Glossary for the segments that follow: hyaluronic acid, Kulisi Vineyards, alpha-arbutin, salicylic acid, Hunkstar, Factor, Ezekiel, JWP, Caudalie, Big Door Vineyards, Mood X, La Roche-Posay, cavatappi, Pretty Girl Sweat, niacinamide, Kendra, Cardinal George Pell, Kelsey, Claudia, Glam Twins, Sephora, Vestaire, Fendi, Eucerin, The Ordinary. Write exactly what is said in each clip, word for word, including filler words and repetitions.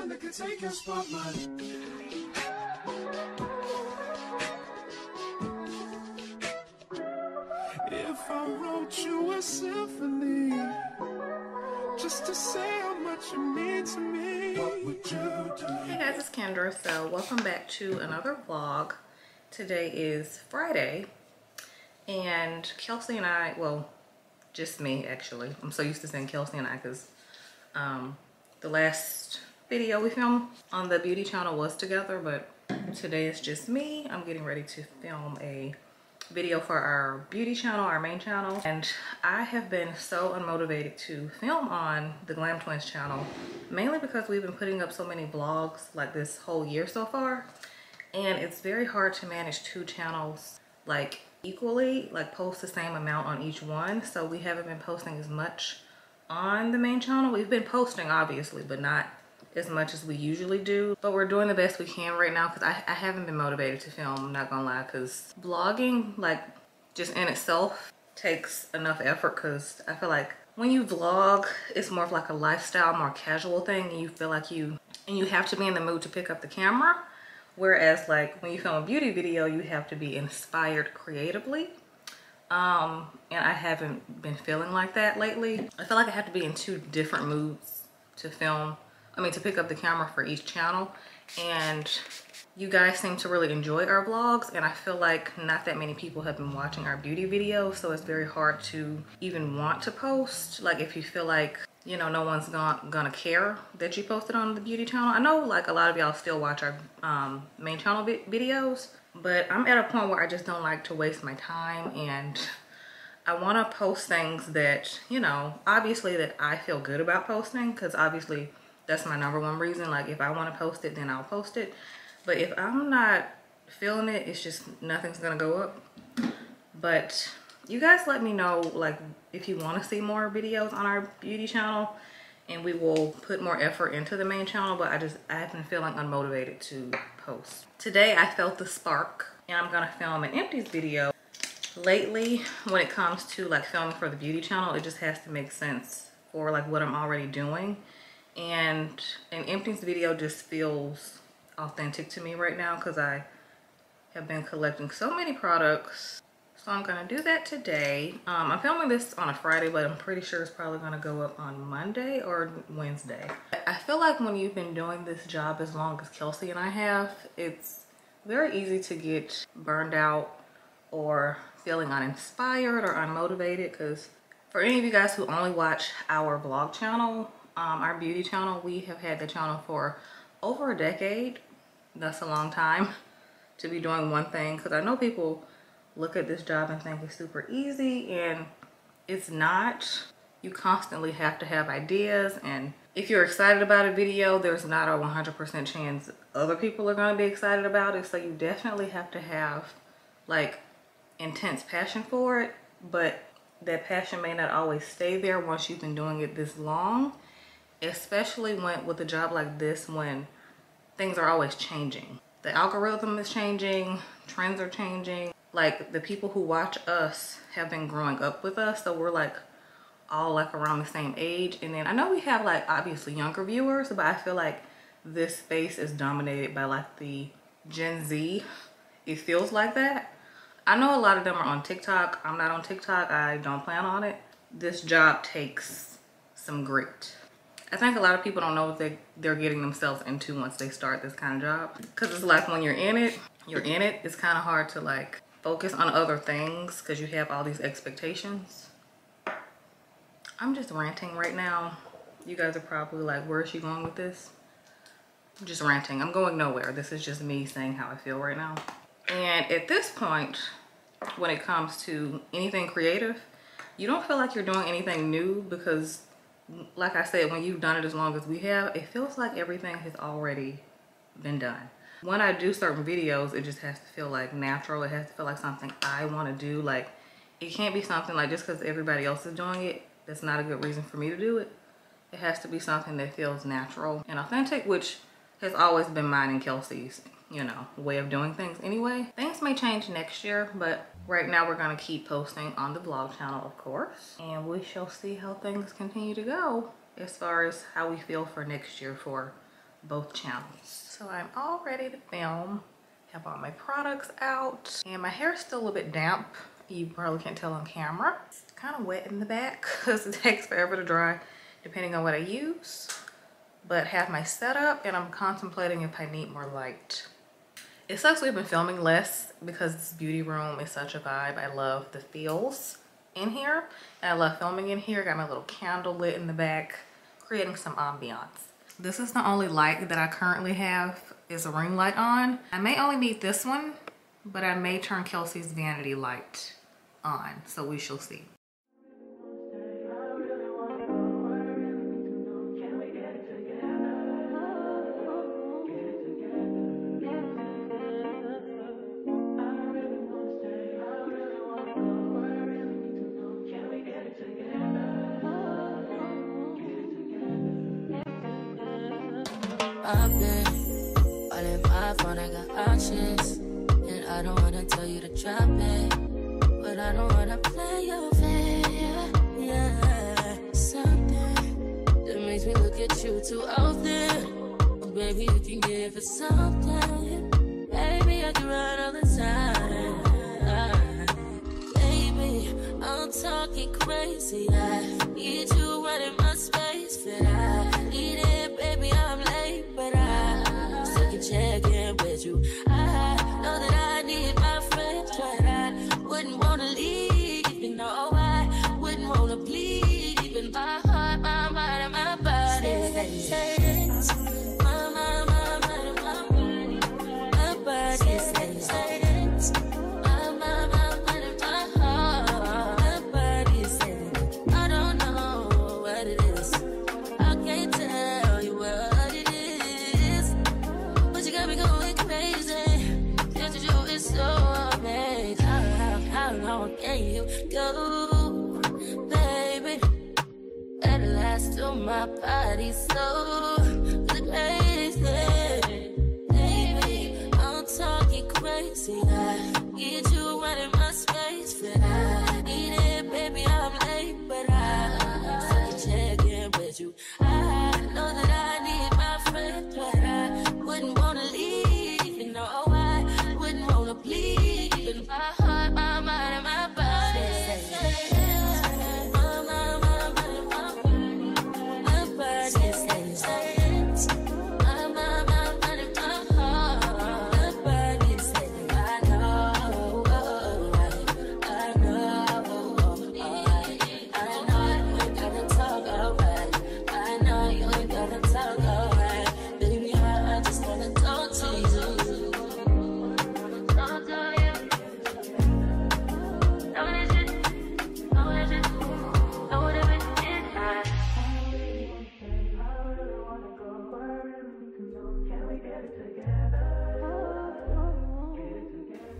woman that could take your spotlight. If I wrote you a symphony, just to say how much you mean to me, what would you do? Hey guys, it's Kendra. So welcome back to another vlog. Today is Friday, and Kelsey and I, well, just me actually. I'm so used to saying Kelsey and I because um, the last video we filmed on the beauty channel was together, but today it's just me. I'm getting ready to film a video for our beauty channel, our main channel, and I have been so unmotivated to film on the Glam Twins channel, mainly because we've been putting up so many vlogs like this whole year so far, and it's very hard to manage two channels like equally, like post the same amount on each one. So we haven't been posting as much on the main channel. We've been posting obviously, but not as much as we usually do, but we're doing the best we can right now because I, I haven't been motivated to film, I'm not gonna lie, because vlogging, like, just in itself takes enough effort, because I feel like when you vlog it's more of like a lifestyle, more casual thing, and you feel like you and you have to be in the mood to pick up the camera, whereas like when you film a beauty video you have to be inspired creatively, um and I haven't been feeling like that lately. I feel like I have to be in two different moods to film, I mean to pick up the camera for each channel, and you guys seem to really enjoy our vlogs, and I feel like not that many people have been watching our beauty videos, so it's very hard to even want to post, like if you feel like, you know, no one's gonna, gonna care that you posted on the beauty channel. I know like a lot of y'all still watch our um, main channel vi videos, but I'm at a point where I just don't like to waste my time, and I want to post things that, you know, obviously that I feel good about posting, because obviously that's my number one reason. Like if I want to post it, then I'll post it. But if I'm not feeling it, it's just nothing's gonna go up. But you guys let me know like if you want to see more videos on our beauty channel, and we will put more effort into the main channel. But I just I have been feeling unmotivated to post. Today I felt the spark, and I'm gonna film an empties video. Lately, when it comes to like filming for the beauty channel, it just has to make sense for like what I'm already doing. And an empties video just feels authentic to me right now because I have been collecting so many products. So I'm gonna do that today. Um, I'm filming this on a Friday, but I'm pretty sure it's probably gonna go up on Monday or Wednesday. I feel like when you've been doing this job as long as Kelsey and I have, it's very easy to get burned out or feeling uninspired or unmotivated, because for any of you guys who only watch our vlog channel, Um, our beauty channel, we have had the channel for over a decade. That's a long time to be doing one thing, because I know people look at this job and think it's super easy, and it's not. You constantly have to have ideas, and if you're excited about a video, there's not a one hundred percent chance other people are going to be excited about it, so you definitely have to have like intense passion for it, but that passion may not always stay there once you've been doing it this long. Especially when with a job like this, when things are always changing. The algorithm is changing, trends are changing. Like the people who watch us have been growing up with us, so we're like all like around the same age. And then I know we have like obviously younger viewers, but I feel like this space is dominated by like the Gen Z. It feels like that. I know a lot of them are on TikTok. I'm not on TikTok, I don't plan on it. This job takes some grit. I think a lot of people don't know what they, they're getting themselves into once they start this kind of job. Cause it's like when you're in it, you're in it. It's kind of hard to like focus on other things cause you have all these expectations. I'm just ranting right now. You guys are probably like, where is she going with this? I'm just ranting, I'm going nowhere. This is just me saying how I feel right now. And at this point, when it comes to anything creative, you don't feel like you're doing anything new because like I said, when you've done it as long as we have, it feels like everything has already been done. When I do certain videos, it just has to feel like natural. It has to feel like something I want to do. Like it can't be something like just because everybody else is doing it, that's not a good reason for me to do it. It has to be something that feels natural and authentic, which has always been mine and Kelsey's, you know, way of doing things anyway. Things may change next year, but right now we're gonna keep posting on the vlog channel, of course. And we shall see how things continue to go as far as how we feel for next year for both channels. So I'm all ready to film. Have all my products out. And my hair's still a bit damp. You probably can't tell on camera. It's kind of wet in the back because it takes forever to dry depending on what I use. But have my setup, and I'm contemplating if I need more light. It sucks we've been filming less because this beauty room is such a vibe. I love the feels in here. And I love filming in here. Got my little candle lit in the back, creating some ambiance. This is the only light that I currently have is a ring light on. I may only need this one, but I may turn Kelsey's vanity light on, so we shall see.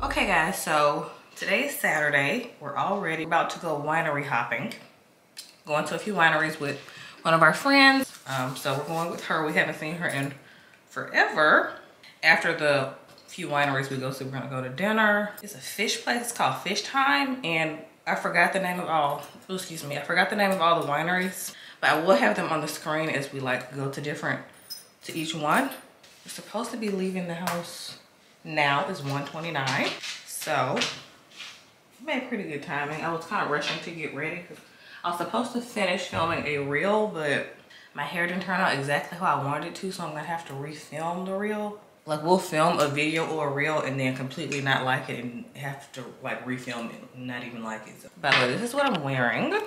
Okay guys, so today's Saturday. We're already about to go winery hopping. Going to a few wineries with one of our friends. Um, so we're going with her. We haven't seen her in forever. After the few wineries we go to, we're gonna go to dinner. It's a fish place, it's called Fish Time. And I forgot the name of all, oh, excuse me, I forgot the name of all the wineries, but I will have them on the screen as we like go to different, to each one. We're supposed to be leaving the house. Now is one twenty-nine, so I made pretty good timing. I was kind of rushing to get ready because I was supposed to finish filming a reel, but my hair didn't turn out exactly how I wanted it to, so I'm gonna have to refilm the reel. Like, we'll film a video or a reel and then completely not like it and have to like refilm it and not even like it. So, by the way, this is what I'm wearing.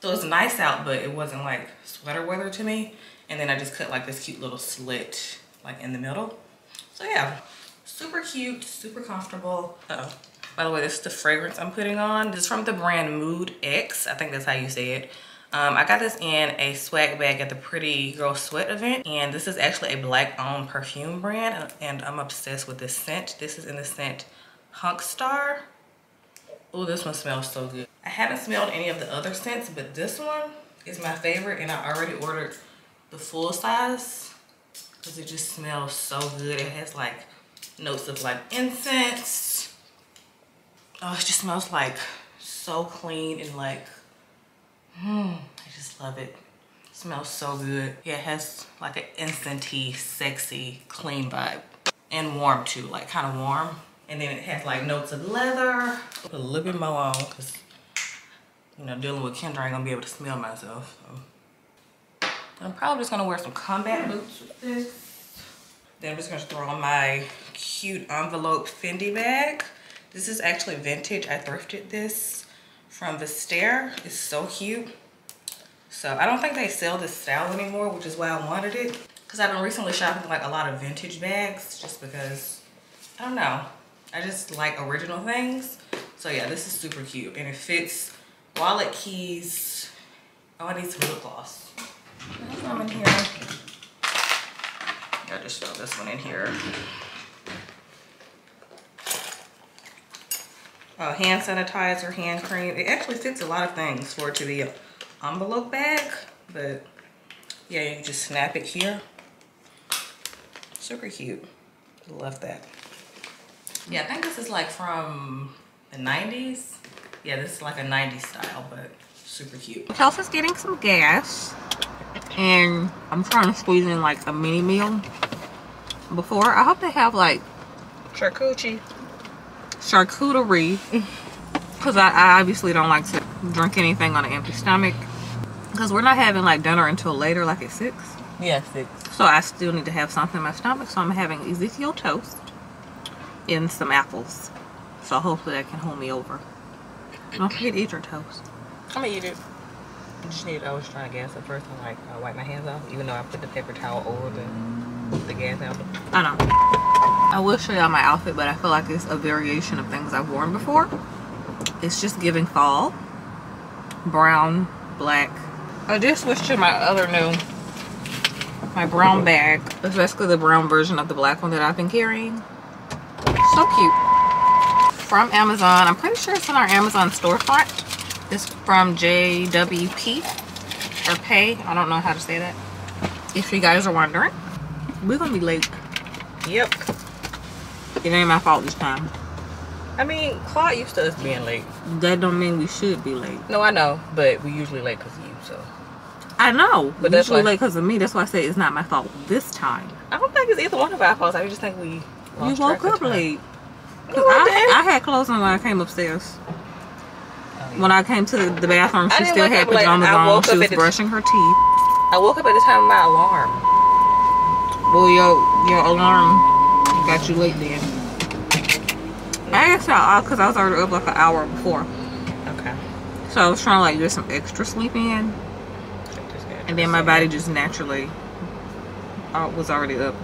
So it's nice out, but it wasn't like sweater weather to me. And then I just cut like this cute little slit like in the middle. So yeah, super cute, super comfortable. Uh-oh. By the way, this is the fragrance I'm putting on. This is from the brand Mood X. I think that's how you say it. Um, I got this in a swag bag at the Pretty Girl Sweat event. And this is actually a black-owned perfume brand. And I'm obsessed with this scent. This is in the scent Hunkstar. Oh, this one smells so good. I haven't smelled any of the other scents, but this one is my favorite. And I already ordered the full size, because it just smells so good. It has like notes of like incense. Oh, it just smells like so clean and like, hmm, I just love it. Smells so good. Yeah, it has like an instant-y, sexy, clean vibe. And warm too, like kind of warm. And then it has like notes of leather. Put a little bit more on because, you know, dealing with Kendra, I ain't gonna be able to smell myself. So. I'm probably just gonna wear some combat boots with this. Then I'm just gonna throw on my cute envelope Fendi bag. This is actually vintage. I thrifted this from Vestaire. It's so cute. So I don't think they sell this style anymore, which is why I wanted it. Because I've been recently shopping like a lot of vintage bags just because, I don't know. I just like original things. So yeah, this is super cute. And it fits wallet, keys. Oh, I need some lip gloss. That's one in here. I just throw this one in here. Oh, hand sanitizer, hand cream. It actually fits a lot of things for it to be an envelope bag. But yeah, you can just snap it here. Super cute. Love that. Yeah, I think this is like from the nineties. Yeah, this is like a nineties style, but super cute. Kelsey's getting some gas, and I'm trying to squeeze in like a mini meal before. I hope they have like charcuterie, charcuterie, because I, I obviously don't like to drink anything on an empty stomach. Because we're not having like dinner until later, like at six. Yeah, six. So I still need to have something in my stomach. So I'm having Ezekiel toast and some apples. So hopefully that can hold me over. Don't forget to eat your toast. I'm gonna eat it. I just need, I was trying to gas up first and like uh, wipe my hands off, even though I put the paper towel over the, the gas out. I know. I will show y'all my outfit, but I feel like it's a variation of things I've worn before. It's just giving fall. Brown, black. I did switch to my other new, my brown bag. It's basically the brown version of the black one that I've been carrying. So cute. From Amazon. I'm pretty sure it's in our Amazon storefront. It's from J W P or Pay. I don't know how to say that. If you guys are wondering. We're going to be late. Yep. It ain't my fault this time. I mean, Claudia used to us being late. That don't mean we should be late. No, I know. But we usually late because of you, so. I know. But that's usually late because of me. That's why I say it's not my fault this time. I don't think it's either one of our faults. I just think we... You woke up late. No, I, I had clothes on when I came upstairs. Oh, yeah. When I came to the bathroom, she still had pajamas on. She was brushing her teeth. I woke up at the time of my alarm. Well, your your alarm got you late then. Mm-hmm. I asked y'all because I was already up like an hour before. Okay. So I was trying to like get some extra sleep in, and then my body just naturally uh, was already up.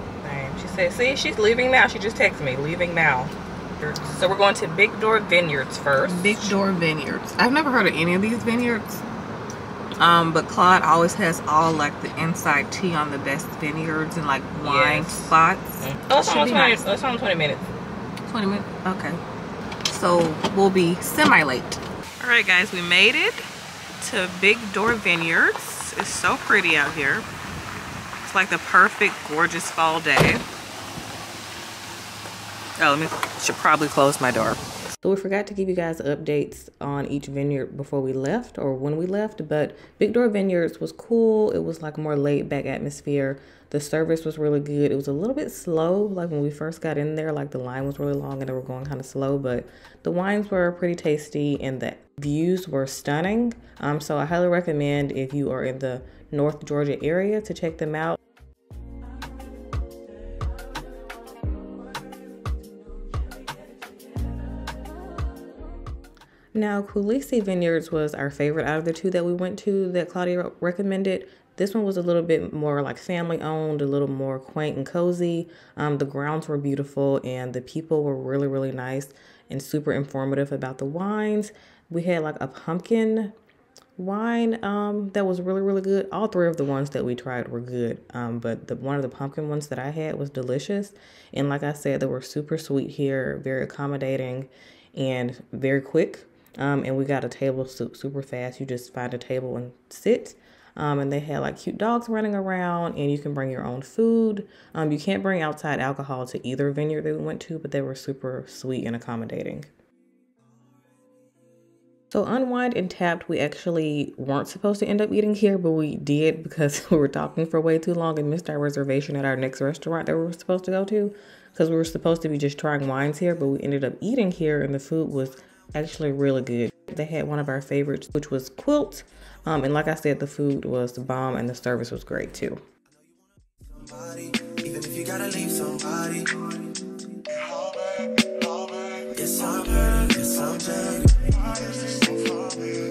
She said, see, she's leaving now. She just texted me, leaving now. So we're going to Big Door Vineyards first. Big Door Vineyards. I've never heard of any of these vineyards. Um, but Claude always has all like the inside tea on the best vineyards and like wine yes. spots. Oh, it's only twenty, nice. It's only twenty minutes. twenty minutes? Okay. So we'll be semi-late. All right, guys, we made it to Big Door Vineyards. It's so pretty out here. It's like the perfect, gorgeous fall day. Oh, let me, should probably close my door. So we forgot to give you guys updates on each vineyard before we left or when we left, but Big Door Vineyards was cool. It was like more laid back atmosphere. The service was really good. It was a little bit slow. Like when we first got in there, like the line was really long and they were going kind of slow, but the wines were pretty tasty and the views were stunning. Um, so I highly recommend if you are in the North Georgia area to check them out. Now, Kulisi Vineyards was our favorite out of the two that we went to that Claudia recommended. This one was a little bit more like family owned, a little more quaint and cozy. Um, the grounds were beautiful and the people were really, really nice and super informative about the wines. We had like a pumpkin wine um that was really really good. All three of the ones that we tried were good, um but the one of the pumpkin ones that I had was delicious. And like I said, they were super sweet here, very accommodating and very quick, um and we got a table super fast. You just find a table and sit, um and they had like cute dogs running around, and you can bring your own food. Um you can't bring outside alcohol to either vineyard that we went to, but they were super sweet and accommodating. So Unwind and Tapped, we actually weren't supposed to end up eating here, but we did because we were talking for way too long and missed our reservation at our next restaurant that we were supposed to go to, because we were supposed to be just trying wines here, but we ended up eating here and the food was actually really good. They had one of our favorites, which was Quilt. Um, and like I said, the food was the bomb and the service was great too. Even if you gotta leave somebody, it's summer, it's something.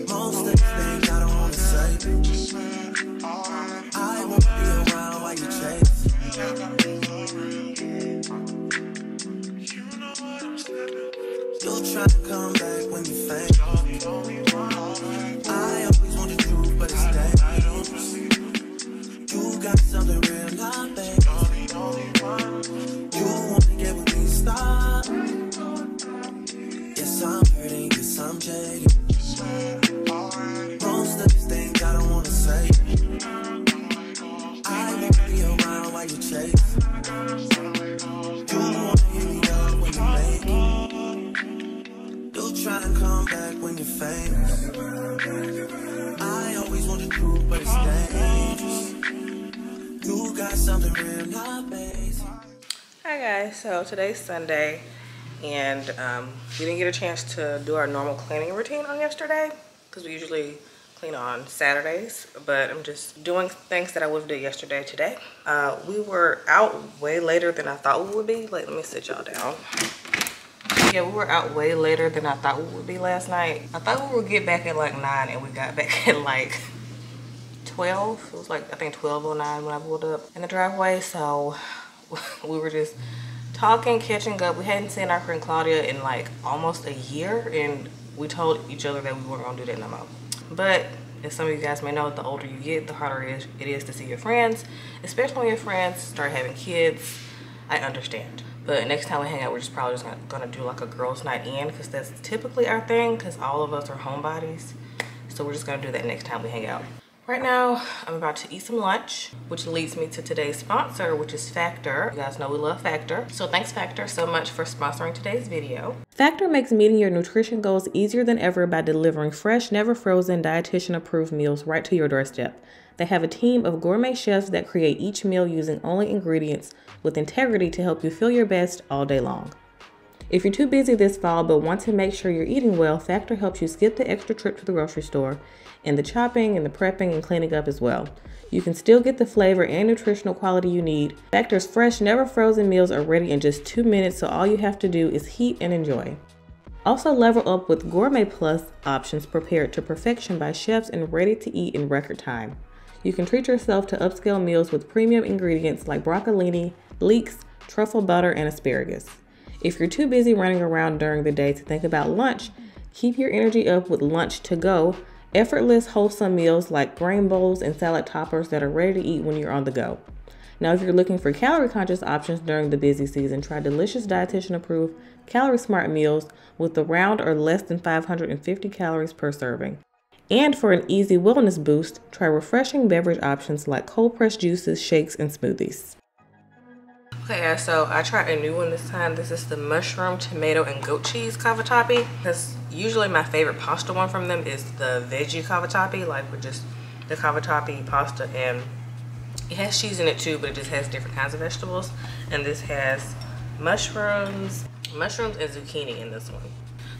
Most things I don't wanna say. I won't be around while you chase. You'll try to come back when you think. I always want the truth, but it's dead. You got something real, I think. You wanna get with me, stop. Yes, I'm hurting, yes, I'm jaded. Most of these things I don't wanna say. I won't be around while you chase. You wanna hear me up when you make. You'll try to come back when you're famous. I always want the truth, but it's dangerous. You got something real, not base. Hi guys, so today's Sunday. And um, we didn't get a chance to do our normal cleaning routine on yesterday because we usually clean on Saturdays, but I'm just doing things that I would have done yesterday today. Uh, we were out way later than I thought we would be. Like, let me sit y'all down. Yeah, we were out way later than I thought we would be last night. I thought we would get back at like nine and we got back at like twelve. It was like, I think twelve oh nine when I pulled up in the driveway. So we were just talking, catching up. We hadn't seen our friend Claudia in like almost a year, and we told each other that we weren't gonna do that no more. But as some of you guys may know, the older you get, the harder it is to see your friends, especially when your friends start having kids. I understand. But next time we hang out, we're just probably just gonna, gonna do like a girls' night in, because that's typically our thing, because all of us are homebodies. So we're just gonna do that next time we hang out. Right now, I'm about to eat some lunch, which leads me to today's sponsor, which is Factor. You guys know we love Factor. So thanks, Factor, so much for sponsoring today's video. Factor makes meeting your nutrition goals easier than ever by delivering fresh, never frozen, dietitian-approved meals right to your doorstep. They have a team of gourmet chefs that create each meal using only ingredients with integrity to help you feel your best all day long. If you're too busy this fall but want to make sure you're eating well, Factor helps you skip the extra trip to the grocery store and the chopping and the prepping and cleaning up as well. You can still get the flavor and nutritional quality you need. Factor's fresh, never frozen meals are ready in just two minutes, so all you have to do is heat and enjoy. Also level up with Gourmet Plus options prepared to perfection by chefs and ready to eat in record time. You can treat yourself to upscale meals with premium ingredients like broccolini, leeks, truffle butter, and asparagus. If you're too busy running around during the day to think about lunch, keep your energy up with Lunch To Go, effortless wholesome meals like grain bowls and salad toppers that are ready to eat when you're on the go. Now, if you're looking for calorie-conscious options during the busy season, try delicious dietitian-approved, calorie-smart meals with the round or less than five hundred fifty calories per serving. And for an easy wellness boost, try refreshing beverage options like cold-pressed juices, shakes, and smoothies. Okay guys, so I tried a new one this time. This is the mushroom, tomato, and goat cheese cavatappi. That's usually my favorite pasta one from them is the veggie cavatappi, like with just the cavatappi pasta, and it has cheese in it too, but it just has different kinds of vegetables. And this has mushrooms, mushrooms and zucchini in this one.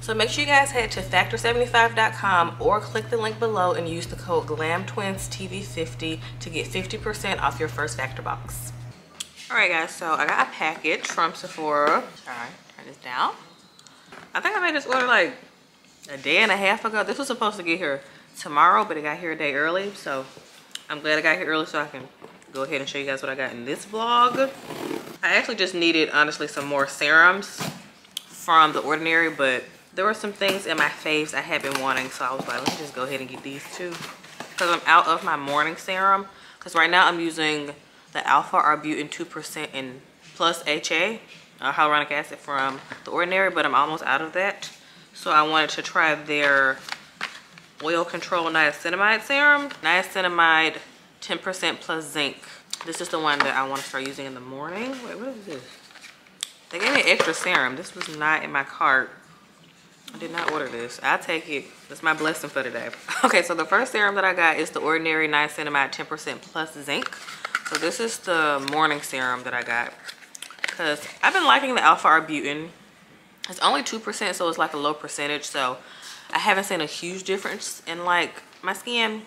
So make sure you guys head to factor seventy-five dot com or click the link below and use the code Glam Twins T V fifty to get fifty percent off your first Factor box. Alright guys, so I got a package from Sephora. Alright, turn this down. I think I made this order like a day and a half ago. This was supposed to get here tomorrow, but it got here a day early. So I'm glad I got here early so I can go ahead and show you guys what I got in this vlog. I actually just needed, honestly, some more serums from The Ordinary, but there were some things in my faves I had been wanting. So I was like, let me just go ahead and get these two, because I'm out of my morning serum. Because right now I'm using the Alpha Arbutin two percent and plus H A, uh, hyaluronic acid from The Ordinary, but I'm almost out of that. So I wanted to try their oil control niacinamide serum, niacinamide ten percent plus zinc. This is the one that I want to start using in the morning. Wait, what is this? They gave me an extra serum. This was not in my cart. I did not order this. I'll take it. That's my blessing for today. Okay, so the first serum that I got is The Ordinary Niacinamide ten percent Plus Zinc. So this is the morning serum that I got because I've been liking the alpha-arbutin. It's only two percent, so it's like a low percentage. So I haven't seen a huge difference in like my skin.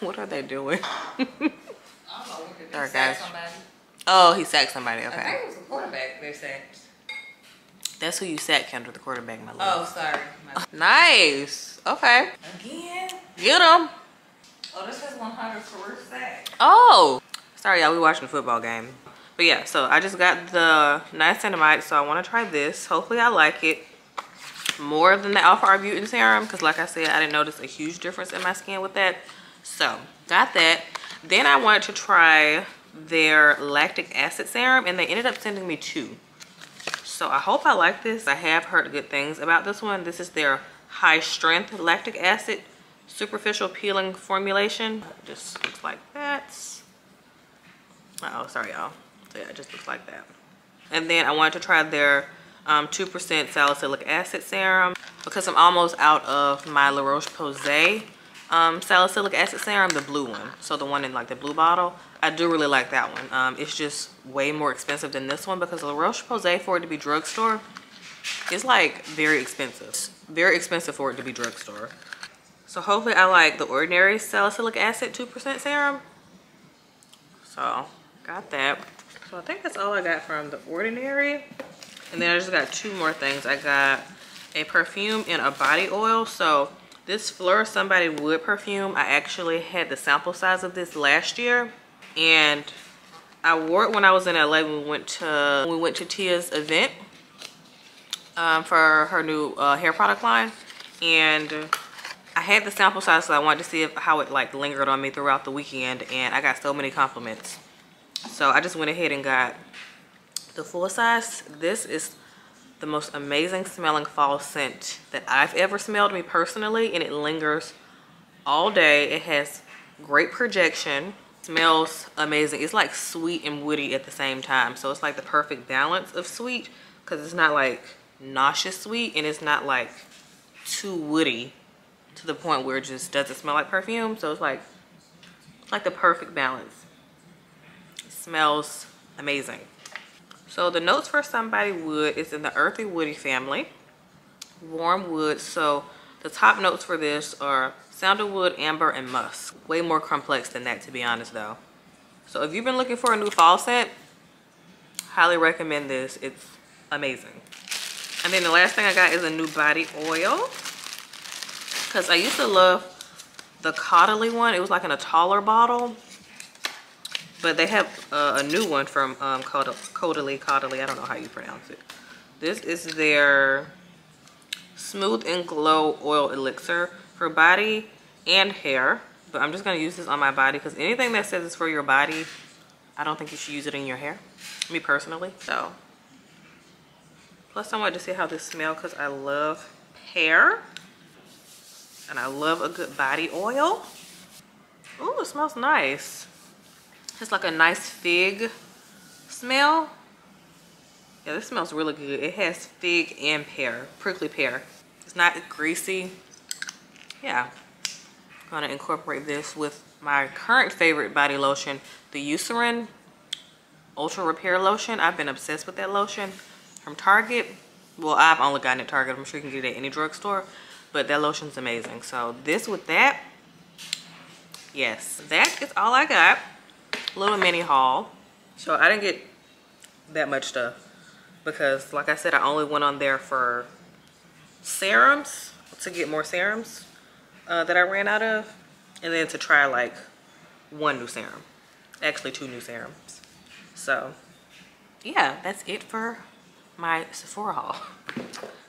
What are they doing? I don't know. Did they sack somebody? Oh, he sacked somebody. Okay. I think it was the quarterback they sacked. That's who you sacked, Kendra, the quarterback, my love. Oh, sorry. My nice. Okay. Again? Get him. Oh, this is one hundred career sack. Oh. Sorry, y'all. We watching the football game. But yeah, so I just got the niacinamide, so I want to try this. Hopefully I like it more than the alpha-arbutin serum because, like I said, I didn't notice a huge difference in my skin with that. So got that. Then I wanted to try their lactic acid serum, and they ended up sending me two. So I hope I like this. I have heard good things about this one. This is their high strength lactic acid superficial peeling formulation. It just looks like that. Uh oh, sorry y'all. So yeah, it just looks like that. And then I wanted to try their um, two percent salicylic acid serum because I'm almost out of my La Roche-Posay Um, salicylic acid serum, the blue one, so the one in like the blue bottle. I do really like that one. Um, it's just way more expensive than this one because La Roche-Posay, for it to be drugstore, is like very expensive. Very expensive for it to be drugstore. So hopefully I like the Ordinary salicylic acid two percent serum. So got that. So I think that's all I got from the Ordinary. And then I just got two more things. I got a perfume and a body oil. So this Fleur Somebody Would perfume, I actually had the sample size of this last year, and I wore it when I was in L A when we went to we went to Tia's event um, for her new uh, hair product line, and I had the sample size, so I wanted to see if, how it like lingered on me throughout the weekend, and I got so many compliments, so I just went ahead and got the full size. This is the most amazing smelling fall scent that I've ever smelled, me personally, and it lingers all day. It has great projection, smells amazing. It's like sweet and woody at the same time, so it's like the perfect balance of sweet because it's not like nauseous sweet and it's not like too woody to the point where it just doesn't smell like perfume. So it's like it's like the perfect balance. It smells amazing. So the notes for Somebody Would is in the earthy woody family, warm wood. So the top notes for this are sandalwood, amber, and musk. Way more complex than that, to be honest, though. So if you've been looking for a new fall scent, highly recommend this. It's amazing. And then the last thing I got is a new body oil because I used to love the Caudalie one. It was like in a taller bottle. But they have uh, a new one from um, Caudalie, Caudalie, I don't know how you pronounce it. This is their Smooth and Glow Oil Elixir for body and hair. But I'm just going to use this on my body because anything that says it's for your body, I don't think you should use it in your hair, me personally. So, plus I wanted to see how this smells because I love hair. And I love a good body oil. Ooh, it smells nice. It's like a nice fig smell. Yeah, this smells really good. It has fig and pear, prickly pear. It's not greasy. Yeah. I'm gonna incorporate this with my current favorite body lotion, the Eucerin Ultra Repair Lotion. I've been obsessed with that lotion from Target. Well, I've only gotten it at Target. I'm sure you can get it at any drugstore, but that lotion's amazing. So this with that, yes, that is all I got. Little mini haul. So I didn't get that much stuff because, like I said, I only went on there for serums to get more serums uh, that I ran out of, and then to try like one new serum, actually two new serums. So yeah, that's it for my Sephora haul.